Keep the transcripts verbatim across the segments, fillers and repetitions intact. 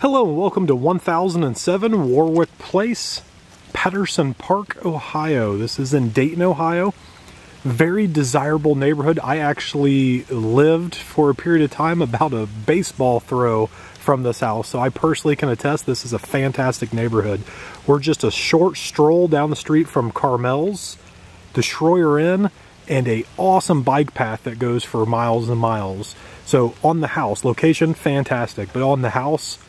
Hello and welcome to one thousand seven Warwick Place, Patterson Park, Ohio. This is in Dayton, Ohio. Very desirable neighborhood. I actually lived for a period of time about a baseball throw from this house, so I personally can attest this is a fantastic neighborhood. We're just a short stroll down the street from Carmel's, the Schroyer Inn, and a awesome bike path that goes for miles and miles. So on the house, location fantastic, but on the house,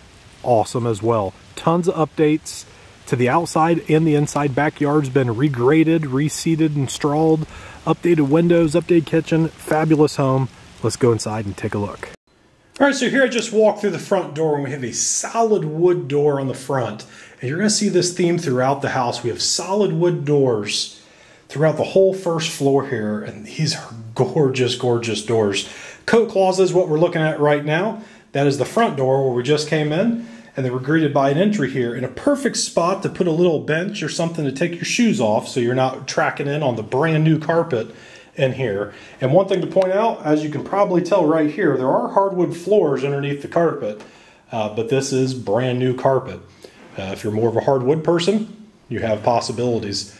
awesome as well. Tons of updates to the outside and the inside. Backyard's been regraded, reseeded, and strawed. Updated windows, updated kitchen, fabulous home. Let's go inside and take a look. All right, so here I just walked through the front door, and we have a solid wood door on the front. And you're gonna see this theme throughout the house. We have solid wood doors throughout the whole first floor here, and these are gorgeous, gorgeous doors. Coat closet is what we're looking at right now. That is the front door where we just came in, and they were greeted by an entry here in a perfect spot to put a little bench or something to take your shoes off so you're not tracking in on the brand new carpet in here. And one thing to point out, as you can probably tell right here, there are hardwood floors underneath the carpet, uh, but this is brand new carpet. Uh, if you're more of a hardwood person, you have possibilities.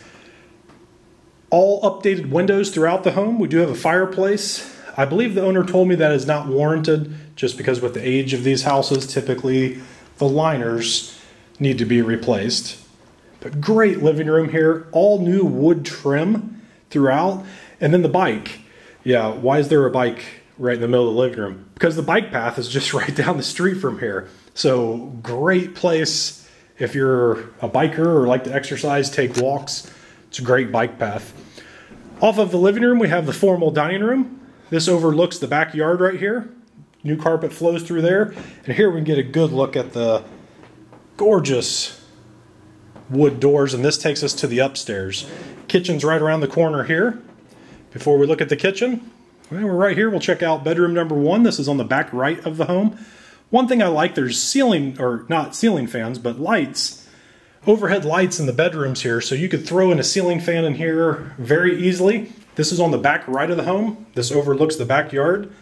All updated windows throughout the home. We do have a fireplace. I believe the owner told me that is not warranted just because with the age of these houses, typically the liners need to be replaced. But great living room here, all new wood trim throughout. And then the bike. Yeah, why is there a bike right in the middle of the living room? Because the bike path is just right down the street from here. So great place if you're a biker or like to exercise, take walks. It's a great bike path. Off of the living room, we have the formal dining room. This overlooks the backyard right here. New carpet flows through there. And here we can get a good look at the gorgeous wood doors. And this takes us to the upstairs. Kitchen's right around the corner here. Before we look at the kitchen, well, we're right here. We'll check out bedroom number one. This is on the back right of the home. One thing I like, there's ceiling, or not ceiling fans, but lights. Overhead lights in the bedrooms here. So you could throw in a ceiling fan in here very easily. This is on the back right of the home. This overlooks the backyard.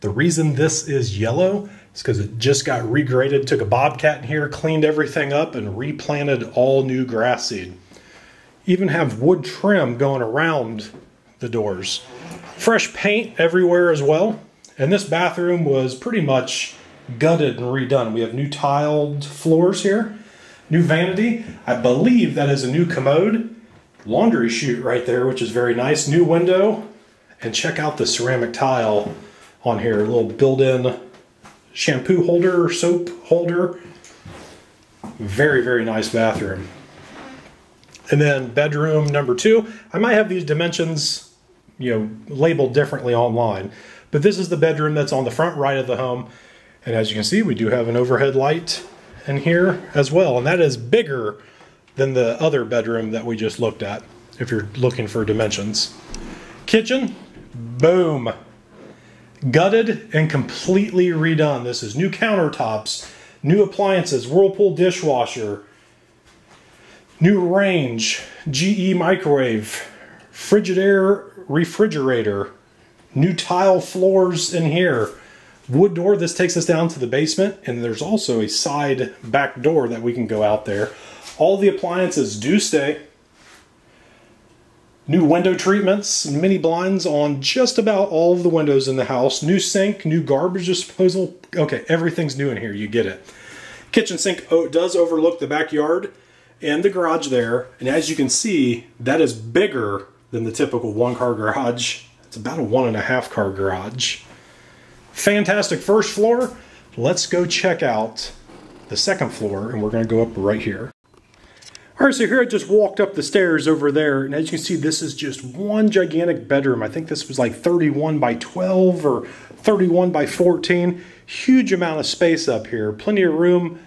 The reason this is yellow is because it just got regraded, took a bobcat in here, cleaned everything up, and replanted all new grass seed. Even have wood trim going around the doors. Fresh paint everywhere as well. And this bathroom was pretty much gutted and redone. We have new tiled floors here, new vanity. I believe that is a new commode. Laundry chute right there, which is very nice. New window, and check out the ceramic tile on here. A little built-in shampoo holder or soap holder. Very, very nice bathroom. And then bedroom number two. I might have these dimensions, you know, labeled differently online, but this is the bedroom that's on the front right of the home. And as you can see, we do have an overhead light in here as well, and that is bigger than the other bedroom that we just looked at, if you're looking for dimensions. Kitchen, boom. Gutted and completely redone. This is new countertops, new appliances, Whirlpool dishwasher, new range, G E microwave, Frigidaire refrigerator, new tile floors in here, wood door. This takes us down to the basement, and there's also a side back door that we can go out there. All the appliances do stay. New window treatments, mini blinds on just about all of the windows in the house. New sink, new garbage disposal. Okay, everything's new in here, you get it. Kitchen sink does overlook the backyard and the garage there. And as you can see, that is bigger than the typical one-car garage. It's about a one-and-a-half-car garage. Fantastic first floor. Let's go check out the second floor, and we're going to go up right here. All right, so here I just walked up the stairs over there, and as you can see, this is just one gigantic bedroom. I think this was like thirty-one by twelve or thirty-one by fourteen. Huge amount of space up here. Plenty of room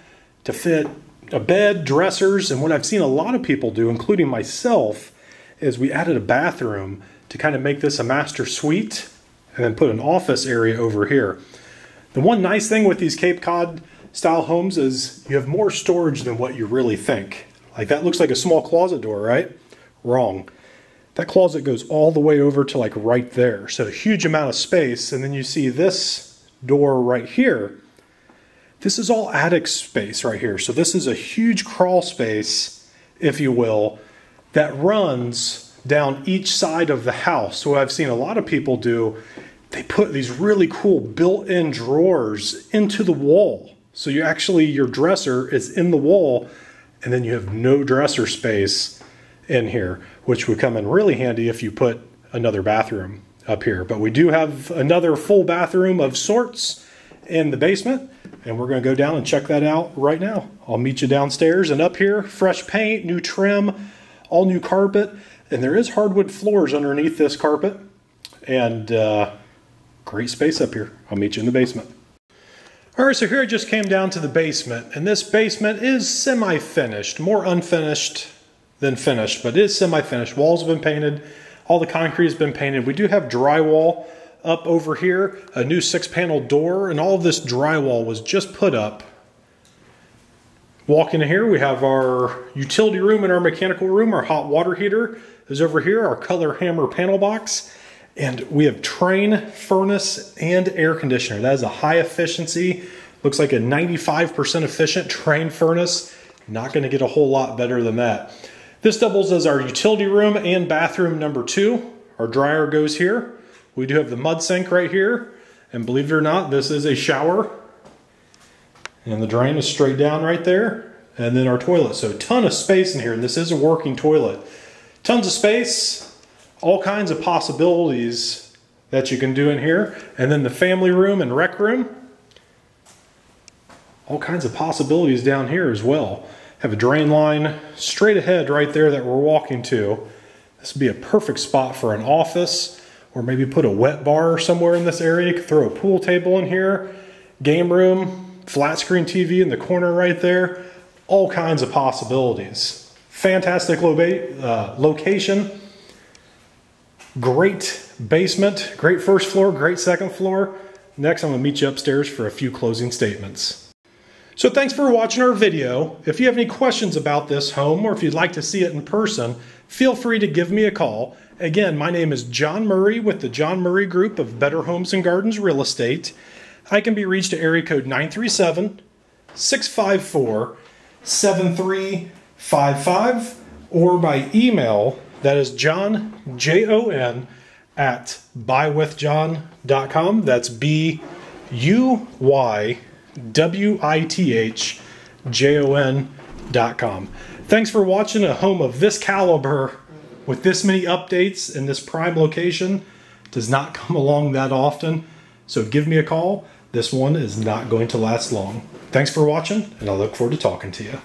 to fit a bed, dressers, and what I've seen a lot of people do, including myself, is we added a bathroom to kind of make this a master suite and then put an office area over here. The one nice thing with these Cape Cod style homes is you have more storage than what you really think. Like that looks like a small closet door, right? Wrong. That closet goes all the way over to like right there. So a huge amount of space. And then you see this door right here. This is all attic space right here. So this is a huge crawl space, if you will, that runs down each side of the house. So what I've seen a lot of people do, they put these really cool built-in drawers into the wall. So you actually, your dresser is in the wall, and then you have no dresser space in here, which would come in really handy if you put another bathroom up here. But we do have another full bathroom of sorts in the basement, and we're gonna go down and check that out right now. I'll meet you downstairs and up here. Fresh paint, new trim, all new carpet, and there is hardwood floors underneath this carpet, and uh, great space up here. I'll meet you in the basement. All right, so here I just came down to the basement, and this basement is semi-finished, more unfinished than finished, but it is semi-finished. Walls have been painted, all the concrete has been painted. We do have drywall up over here, a new six-panel door, and all of this drywall was just put up. Walk into here, we have our utility room and our mechanical room. Our hot water heater is over here, our Kohler hammer panel box, and we have Trane furnace and air conditioner. That is a high efficiency, looks like a ninety-five percent efficient Trane furnace. Not gonna get a whole lot better than that. This doubles as our utility room and bathroom number two. Our dryer goes here. We do have the mud sink right here, and believe it or not, this is a shower, and the drain is straight down right there, and then our toilet. So a ton of space in here, and this is a working toilet. Tons of space, all kinds of possibilities that you can do in here, and then the family room and rec room. All kinds of possibilities down here as well. Have a drain line straight ahead right there that we're walking to. This would be a perfect spot for an office, or maybe put a wet bar somewhere in this area. You could throw a pool table in here, game room, flat screen T V in the corner right there. All kinds of possibilities. Fantastic lo uh, location, great basement, great first floor, great second floor. Next, I'm gonna meet you upstairs for a few closing statements. So thanks for watching our video. If you have any questions about this home, or if you'd like to see it in person, feel free to give me a call. Again, my name is John Murray with the John Murray Group of Better Homes and Gardens Real Estate. I can be reached at area code nine three seven, six five four, seven three five five, or by email, that is John, J O N, at buy with john dot com. That's B U Y W I T H J O N dot com. Thanks for watching a home of this caliber with this many updates in this prime location. Does not come along that often, so give me a call. This one is not going to last long. Thanks for watching, and I look forward to talking to you.